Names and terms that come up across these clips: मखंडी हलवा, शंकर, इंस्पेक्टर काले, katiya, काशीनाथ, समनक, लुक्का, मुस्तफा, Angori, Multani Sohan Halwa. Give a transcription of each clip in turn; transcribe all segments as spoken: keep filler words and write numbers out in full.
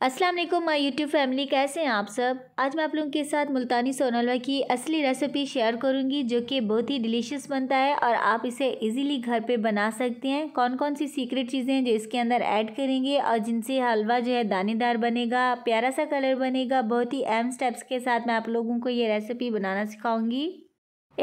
अस्सलाम वालेकुम my YouTube family, कैसे हैं आप सब। आज मैं आप लोगों के साथ मुल्तानी सोहन हलवा की असली रेसिपी शेयर करूंगी जो कि बहुत ही डिलीशियस बनता है और आप इसे इजीली घर पे बना सकते हैं। कौन कौन सी सीक्रेट चीज़ें हैं जो इसके अंदर ऐड करेंगे और जिनसे हलवा जो है दानेदार बनेगा, प्यारा सा कलर बनेगा, बहुत ही अहम स्टेप्स के साथ मैं आप लोगों को ये रेसिपी बनाना सिखाऊँगी।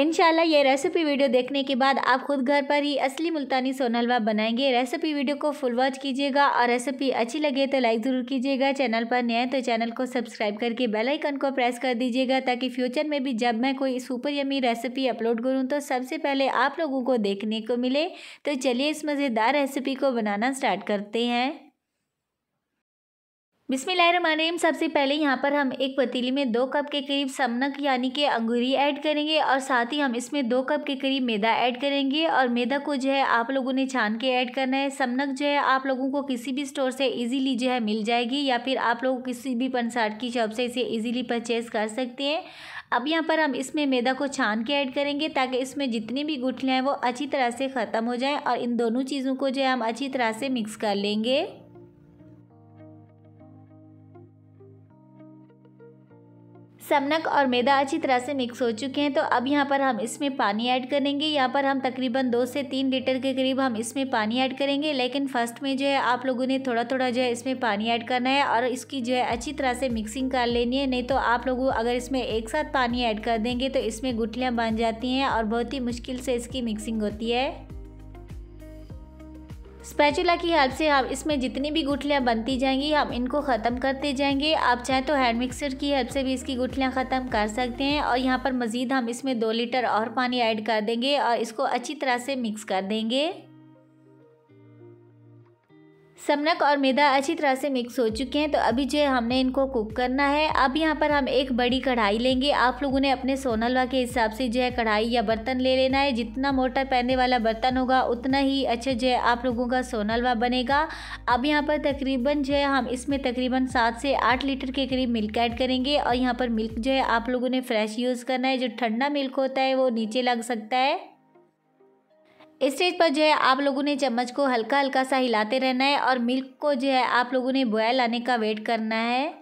इंशाल्लाह ये रेसिपी वीडियो देखने के बाद आप खुद घर पर ही असली मुल्तानी सोहन हलवा बनाएंगे। रेसिपी वीडियो को फुल वॉच कीजिएगा और रेसिपी अच्छी लगे तो लाइक ज़रूर कीजिएगा। चैनल पर नए हैं तो चैनल को सब्सक्राइब करके बेल आइकन को प्रेस कर दीजिएगा ताकि फ्यूचर में भी जब मैं कोई सुपर यमी रेसिपी अपलोड करूँ तो सबसे पहले आप लोगों को देखने को मिले। तो चलिए इस मज़ेदार रेसिपी को बनाना स्टार्ट करते हैं। बिस्मिल्लाहिर्रहमानिर्रहीम। सबसे पहले यहाँ पर हम एक पतीली में दो कप के करीब समनक यानी कि अंगूरी ऐड करेंगे और साथ ही हम इसमें दो कप के करीब मैदा ऐड करेंगे और मैदा को जो है आप लोगों ने छान के ऐड करना है। समनक जो है आप लोगों को किसी भी स्टोर से इजीली जो है मिल जाएगी या फिर आप लोग किसी भी पंसार की शॉप से इसे ईजिली परचेज़ कर सकते हैं। अब यहाँ पर हम इसमें मैदा को छान के ऐड करेंगे ताकि इसमें जितनी भी गुठलियाँ हैं वो अच्छी तरह से ख़त्म हो जाएँ और इन दोनों चीज़ों को जो है हम अच्छी तरह से मिक्स कर लेंगे। समनक और मैदा अच्छी तरह से मिक्स हो चुके हैं तो अब यहाँ पर हम इसमें पानी ऐड करेंगे। यहाँ पर हम तकरीबन दो से तीन लीटर के करीब हम इसमें पानी ऐड करेंगे, लेकिन फर्स्ट में जो है आप लोगों ने थोड़ा थोड़ा जो है इसमें पानी ऐड करना है और इसकी जो है अच्छी तरह से मिक्सिंग कर लेनी है। नहीं तो आप लोग अगर इसमें एक साथ पानी ऐड कर देंगे तो इसमें गुठलियाँ बन जाती हैं और बहुत ही मुश्किल से इसकी मिक्सिंग होती है। स्पैचुला की हेल्प से हम इसमें जितनी भी गुठलियाँ बनती जाएंगी हम इनको ख़त्म करते जाएंगे। आप चाहें तो हैंड मिक्सर की हेल्प से भी इसकी गुठलियाँ ख़त्म कर सकते हैं। और यहाँ पर मज़ीद हम इसमें दो लीटर और पानी ऐड कर देंगे और इसको अच्छी तरह से मिक्स कर देंगे। समनक और मैदा अच्छी तरह से मिक्स हो चुके हैं तो अभी जो है हमने इनको कुक करना है। अब यहाँ पर हम एक बड़ी कढ़ाई लेंगे। आप लोगों ने अपने सोहन हलवा के हिसाब से जो है कढ़ाई या बर्तन ले लेना है। जितना मोटा पैने वाला बर्तन होगा उतना ही अच्छा जो है आप लोगों का सोहन हलवा बनेगा। अब यहाँ पर तकरीबन जो है हम इसमें तकरीबन सात से आठ लीटर के करीब मिल्क ऐड करेंगे और यहाँ पर मिल्क जो है आप लोगों ने फ्रेश यूज़ करना है। जो ठंडा मिल्क होता है वो नीचे लग सकता है। इस स्टेज पर जो है आप लोगों ने चम्मच को हल्का हल्का सा हिलाते रहना है और मिल्क को जो है आप लोगों ने बॉयल आने का वेट करना है।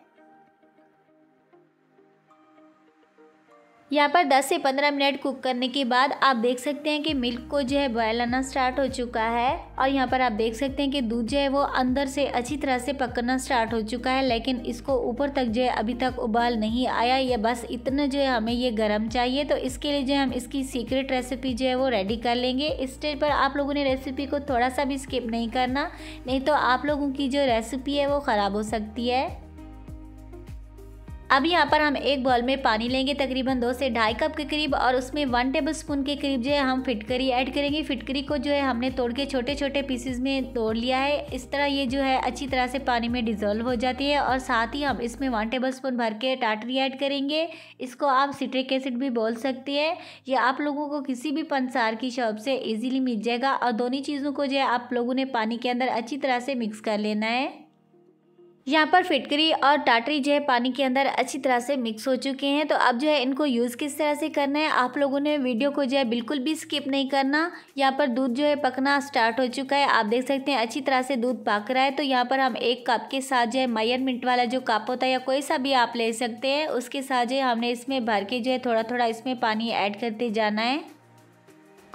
यहाँ पर दस से पंद्रह मिनट कुक करने के बाद आप देख सकते हैं कि मिल्क को जो है बॉयल आना स्टार्ट हो चुका है और यहाँ पर आप देख सकते हैं कि दूध जो है वो अंदर से अच्छी तरह से पकना स्टार्ट हो चुका है, लेकिन इसको ऊपर तक जो है अभी तक उबाल नहीं आया। ये बस इतना जो है हमें ये गर्म चाहिए। तो इसके लिए जो है हम इसकी सीक्रेट रेसिपी जो है वो रेडी कर लेंगे। इस स्टेज पर आप लोगों ने रेसिपी को थोड़ा सा भी स्किप नहीं करना, नहीं तो आप लोगों की जो रेसिपी है वो ख़राब हो सकती है। अब यहाँ पर हम एक बॉल में पानी लेंगे तकरीबन दो से ढाई कप के करीब और उसमें वन टेबलस्पून के करीब जो है हम फिटकरी ऐड करेंगे। फिटकरी को जो है हमने तोड़ के छोटे छोटे पीसेस में तोड़ लिया है। इस तरह ये जो है अच्छी तरह से पानी में डिज़ोल्व हो जाती है। और साथ ही हम इसमें वन टेबलस्पून भर के टाटरी ऐड करेंगे। इसको आप सिट्रिक एसिड भी बोल सकते हैं। ये आप लोगों को किसी भी पंसार की शॉप से ईजिली मिल जाएगा। और दोनों चीज़ों को जो है आप लोगों ने पानी के अंदर अच्छी तरह से मिक्स कर लेना है। यहाँ पर फिटकरी और टाटरी जो है पानी के अंदर अच्छी तरह से मिक्स हो चुके हैं। तो अब जो है इनको यूज़ किस तरह से करना है आप लोगों ने वीडियो को जो है बिल्कुल भी स्किप नहीं करना। यहाँ पर दूध जो है पकना स्टार्ट हो चुका है। आप देख सकते हैं अच्छी तरह से दूध पक रहा है। तो यहाँ पर हम एक कप के साथ जो है मेजरमेंट वाला जो कप होता है या कोई सा भी आप ले सकते हैं उसके साथ जो है हमने इसमें भर के जो है थोड़ा थोड़ा इसमें पानी ऐड करते जाना है।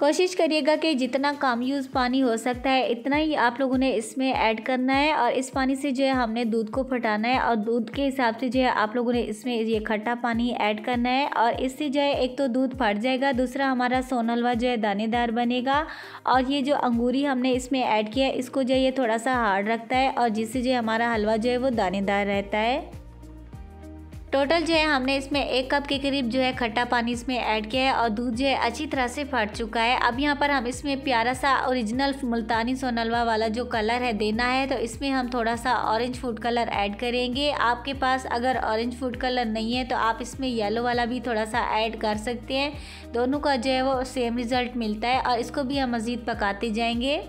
कोशिश करिएगा कि जितना कम यूज़ पानी हो सकता है इतना ही आप लोगों ने इसमें ऐड करना है। और इस पानी से जो है हमने दूध को फटाना है और दूध के हिसाब से जो है आप लोगों ने इसमें ये खट्टा पानी ऐड करना है। और इससे जो है एक तो दूध फट जाएगा, दूसरा हमारा सोहन हलवा जो है दानेदार बनेगा। और ये जो अंगूरी हमने इसमें ऐड किया है इसको जो है ये थोड़ा सा हार्ड रखता है और जिससे जो है हमारा हलवा जो है वो दानेदार रहता है। टोटल जो है हमने इसमें एक कप के करीब जो है खट्टा पानी इसमें ऐड किया है और दूध जो है अच्छी तरह से फट चुका है। अब यहाँ पर हम इसमें प्यारा सा ओरिजिनल मुल्तानी सोहन हलवा वाला जो कलर है देना है तो इसमें हम थोड़ा सा ऑरेंज फूड कलर ऐड करेंगे। आपके पास अगर ऑरेंज फूड कलर नहीं है तो आप इसमें येलो वाला भी थोड़ा सा ऐड कर सकते हैं। दोनों का जो है वो सेम रिज़ल्ट मिलता है और इसको भी हम मज़ीद पकाते जाएँगे।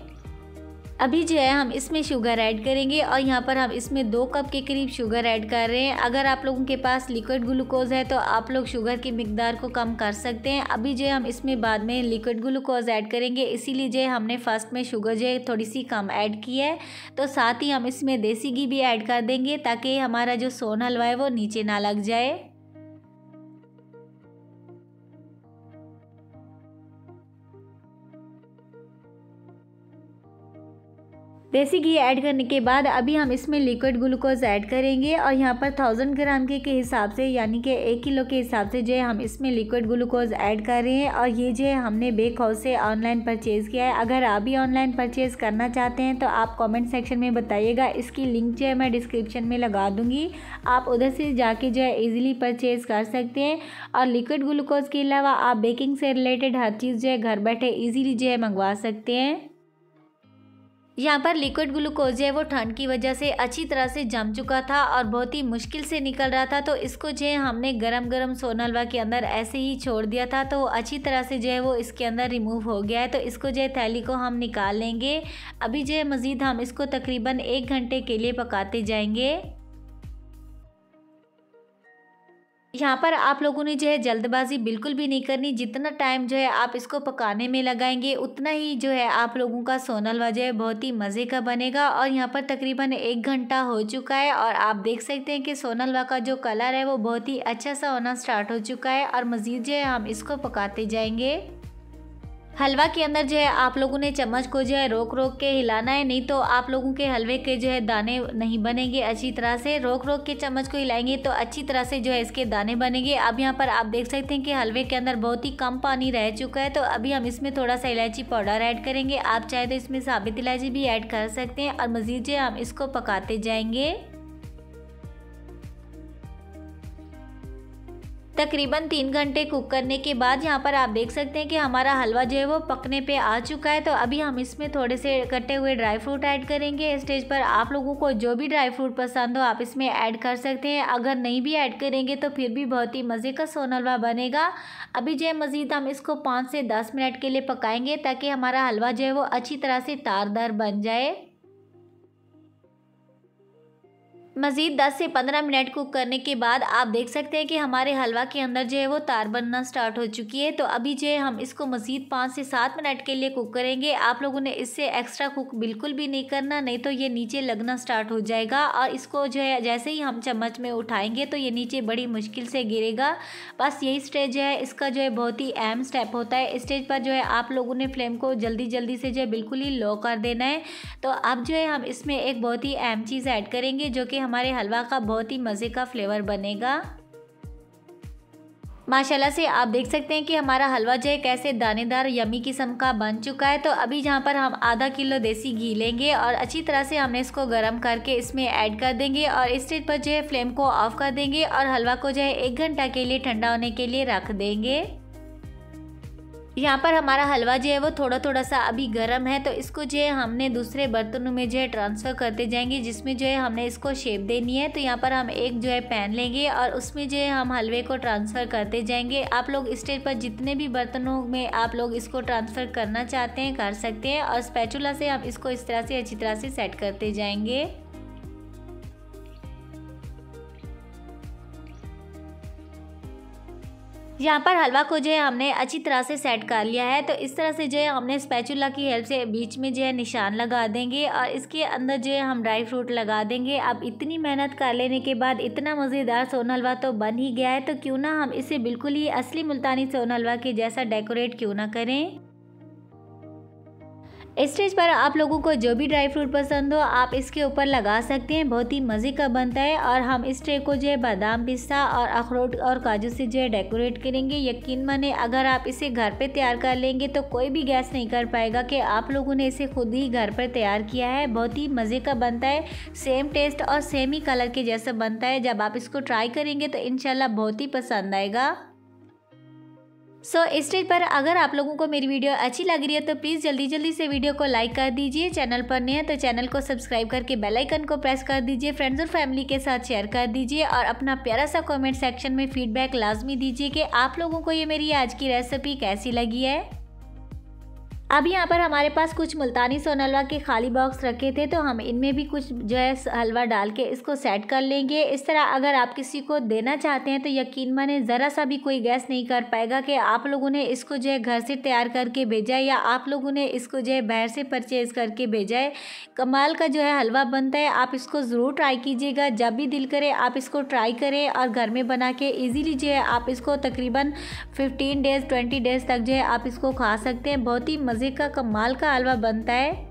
अभी जो है हम इसमें शुगर ऐड करेंगे और यहाँ पर हम इसमें दो कप के करीब शुगर ऐड कर रहे हैं। अगर आप लोगों के पास लिक्विड ग्लूकोज़ है तो आप लोग शुगर की मिकदार को कम कर सकते हैं। अभी जो है हम इसमें बाद में लिक्विड ग्लूकोज़ ऐड करेंगे, इसीलिए जो है हमने फर्स्ट में शुगर जो है थोड़ी सी कम ऐड की है। तो साथ ही हम इसमें देसी घी भी ऐड कर देंगे ताकि हमारा जो सोहन हलवा है वो नीचे ना लग जाए। देसी घी ऐड करने के बाद अभी हम इसमें लिक्विड ग्लूकोज ऐड करेंगे और यहाँ पर थाउजेंड ग्राम के के हिसाब से यानी कि एक किलो के हिसाब से जो है हम इसमें लिक्विड ग्लूकोज ऐड कर रहे हैं। और ये जो है हमने बेक हाउस से ऑनलाइन परचेज़ किया है। अगर आप भी ऑनलाइन परचेज़ करना चाहते हैं तो आप कमेंट सेक्शन में बताइएगा। इसकी लिंक जो है मैं डिस्क्रिप्शन में लगा दूँगी, आप उधर से जाके जो है ईज़िली परचेज़ कर सकते हैं। और लिक्विड ग्लूकोज के अलावा आप बेकिंग से रिलेटेड हर चीज़ जो है घर बैठे ईज़िली जो है मंगवा सकते हैं। यहाँ पर लिक्विड ग्लूकोज जो है वो ठंड की वजह से अच्छी तरह से जम चुका था और बहुत ही मुश्किल से निकल रहा था, तो इसको जो है हमने गरम गरम सोहन हलवा के अंदर ऐसे ही छोड़ दिया था। तो अच्छी तरह से जो है वो इसके अंदर रिमूव हो गया है। तो इसको जो है थैली को हम निकाल लेंगे। अभी जो है मज़ीद हम इसको तकरीबन एक घंटे के लिए पकाते जाएंगे। यहाँ पर आप लोगों ने जो है जल्दबाजी बिल्कुल भी नहीं करनी। जितना टाइम जो है आप इसको पकाने में लगाएंगे उतना ही जो है आप लोगों का सोहन हलवा जो है बहुत ही मज़े का बनेगा। और यहाँ पर तकरीबन एक घंटा हो चुका है और आप देख सकते हैं कि सोहन हलवा का जो कलर है वो बहुत ही अच्छा सा होना स्टार्ट हो चुका है। और मज़ीद जो है हम इसको पकाते जाएंगे। हलवा के अंदर जो है आप लोगों ने चम्मच को जो है रोक रोक के हिलाना है, नहीं तो आप लोगों के हलवे के जो है दाने नहीं बनेंगे अच्छी तरह से। रोक रोक के चम्मच को हिलाएंगे तो अच्छी तरह से जो है इसके दाने बनेंगे। अब यहाँ पर आप देख सकते हैं कि हलवे के अंदर बहुत ही कम पानी रह चुका है। तो अभी हम इसमें थोड़ा सा इलायची पाउडर ऐड करेंगे। आप चाहे तो इसमें साबुत इलायची भी ऐड कर सकते हैं। और मज़ीद जो है हम इसको पकाते जाएंगे। तकरीबन तीन घंटे कुक करने के बाद यहाँ पर आप देख सकते हैं कि हमारा हलवा जो है वो पकने पे आ चुका है। तो अभी हम इसमें थोड़े से कटे हुए ड्राई फ्रूट ऐड करेंगे। स्टेज पर आप लोगों को जो भी ड्राई फ्रूट पसंद हो आप इसमें ऐड कर सकते हैं। अगर नहीं भी ऐड करेंगे तो फिर भी बहुत ही मज़े का सोहन हलवा बनेगा। अभी जो है मज़ीद हम इसको पाँच से दस मिनट के लिए पकाएंगे ताकि हमारा हलवा जो है वो अच्छी तरह से तारदार बन जाए। मज़ीद दस से पंद्रह मिनट कुक करने के बाद आप देख सकते हैं कि हमारे हलवा के अंदर जो है वो तार बनना स्टार्ट हो चुकी है। तो अभी जो है हम इसको मज़ीद पाँच से सात मिनट के लिए कुक करेंगे। आप लोगों ने इससे एक्स्ट्रा कुक बिल्कुल भी नहीं करना, नहीं तो ये नीचे लगना स्टार्ट हो जाएगा। और इसको जो है जैसे ही हम चम्मच में उठाएंगे तो ये नीचे बड़ी मुश्किल से गिरेगा। बस यही स्टेज है, इसका जो है बहुत ही अहम स्टेप होता है। स्टेज पर जो है आप लोगों ने फ्लेम को जल्दी जल्दी से जो है बिल्कुल ही लो कर देना है। तो अब जो है हम इसमें एक बहुत ही अहम चीज़ ऐड करेंगे जो कि हमारे हलवा का बहुत ही मज़े का फ्लेवर बनेगा। माशाल्लाह से आप देख सकते हैं कि हमारा हलवा जो है कैसे दानेदार यमी किस्म का बन चुका है। तो अभी जहाँ पर हम आधा किलो देसी घी लेंगे और अच्छी तरह से हमने इसको गर्म करके इसमें ऐड कर देंगे। और इस स्टेज पर जो है फ्लेम को ऑफ कर देंगे और हलवा को जो है एक घंटा के लिए ठंडा होने के लिए रख देंगे। यहाँ पर हमारा हलवा जो है वो थोड़ा थोड़ा सा अभी गर्म है, तो इसको जो है हमने दूसरे बर्तनों में जो है ट्रांसफ़र करते जाएंगे जिसमें जो है हमने इसको शेप देनी है। तो यहाँ पर हम एक जो है पैन लेंगे और उसमें जो है हम हलवे को ट्रांसफ़र करते जाएंगे। आप लोग इस स्टेज पर जितने भी बर्तनों में आप लोग इसको ट्रांसफ़र करना चाहते हैं कर सकते हैं। और स्पैचुला से हम इसको इस तरह से अच्छी तरह से सेट करते जाएंगे। यहाँ पर हलवा को जो है हमने अच्छी तरह से सेट कर लिया है। तो इस तरह से जो है हमने स्पैचुला की हेल्प से बीच में जो है निशान लगा देंगे और इसके अंदर जो है हम ड्राई फ्रूट लगा देंगे। अब इतनी मेहनत कर लेने के बाद इतना मज़ेदार सोहन हलवा तो बन ही गया है, तो क्यों ना हम इसे बिल्कुल ही असली मुल्तानी सोहन हलवा के जैसा डेकोरेट क्यों ना करें। इस स्टेज पर आप लोगों को जो भी ड्राई फ्रूट पसंद हो आप इसके ऊपर लगा सकते हैं, बहुत ही मज़े का बनता है। और हम इस ट्रे को जो है बादाम पिस्ता और अखरोट और काजू से जो है डेकोरेट करेंगे। यकीन माने अगर आप इसे घर पे तैयार कर लेंगे तो कोई भी गैस नहीं कर पाएगा कि आप लोगों ने इसे खुद ही घर पर तैयार किया है। बहुत ही मज़े का बनता है, सेम टेस्ट और सेम ही कलर के जैसा बनता है। जब आप इसको ट्राई करेंगे तो इंशाल्लाह बहुत ही पसंद आएगा। सो so, इस स्टेज पर अगर आप लोगों को मेरी वीडियो अच्छी लग रही है तो प्लीज़ जल्दी जल्दी से वीडियो को लाइक कर दीजिए। चैनल पर नए हैं तो चैनल को सब्सक्राइब करके बेल आइकन को प्रेस कर दीजिए। फ्रेंड्स और फैमिली के साथ शेयर कर दीजिए और अपना प्यारा सा कमेंट सेक्शन में फीडबैक लाजमी दीजिए कि आप लोगों को ये मेरी आज की रेसिपी कैसी लगी है। अब यहाँ पर हमारे पास कुछ मुल्तानी सोहन हलवा के खाली बॉक्स रखे थे, तो हम इनमें भी कुछ जो है हलवा डाल के इसको सेट कर लेंगे। इस तरह अगर आप किसी को देना चाहते हैं तो यकीन माने ज़रा सा भी कोई गैस नहीं कर पाएगा कि आप लोगों ने इसको जो है घर से तैयार करके भेजा है या आप लोगों ने इसको जो है बाहर से परचेज़ करके भेजा है। कमाल का जो है हलवा बनता है, आप इसको ज़रूर ट्राई कीजिएगा। जब भी दिल करे आप इसको ट्राई करें और घर में बना के ईजीली जो है आप इसको तकरीबन फिफ्टीन डेज़ ट्वेंटी डेज़ तक जो है आप इसको खा सकते हैं। बहुत ही मज़े का कमाल का हलवा बनता है।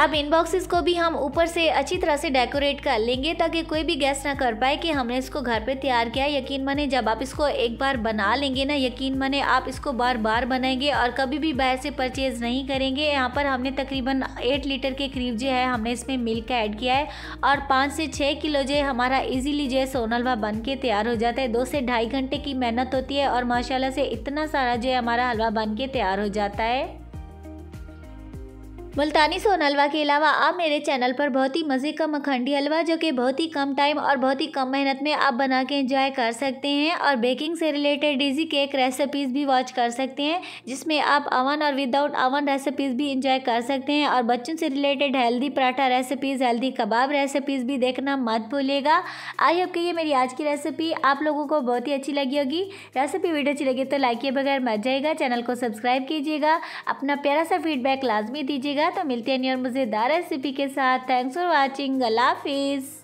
अब इन बॉक्सेस को भी हम ऊपर से अच्छी तरह से डेकोरेट कर लेंगे ताकि कोई भी गेस ना कर पाए कि हमने इसको घर पे तैयार किया है। यकीन माने जब आप इसको एक बार बना लेंगे ना, यकीन माने आप इसको बार बार बनाएंगे और कभी भी बाहर से परचेज़ नहीं करेंगे। यहाँ पर हमने तकरीबन आठ लीटर के करीब जो है हमने इसमें मिल्क ऐड किया है और पाँच से छः किलो जो है हमारा ईजीली जो है सोहन हलवा बन के तैयार हो जाता है। दो से ढाई घंटे की मेहनत होती है और माशाल्लाह से इतना सारा जो है हमारा हलवा बन के तैयार हो जाता है। मुल्तानी सोहन हलवा के अलावा आप मेरे चैनल पर बहुत ही मज़े का मखंडी हलवा जो कि बहुत ही कम टाइम और बहुत ही कम मेहनत में आप बना के एंजॉय कर सकते हैं और बेकिंग से रिलेटेड इजी केक रेसिपीज़ भी वॉच कर सकते हैं, जिसमें आप अवन और विदाउट अवन रेसिपीज़ भी एंजॉय कर सकते हैं और बच्चों से related healthy paratha recipes, healthy kebab recipes भी देखना मत भूलिएगा। आई होप कि ये मेरी आज की रेसिपी आप लोगों को बहुत ही अच्छी लगी होगी। रेसिपी वीडियो अच्छी लगी तो लाइक किए बगैर मत जाइएगा, चैनल को सब्सक्राइब कीजिएगा, अपना प्यारा सा फीडबैक लाजमी दीजिएगा। तो मिलते हैं और मज़ेदार रेसिपी के साथ। Thanks for watching. अल्लाह हाफिज़।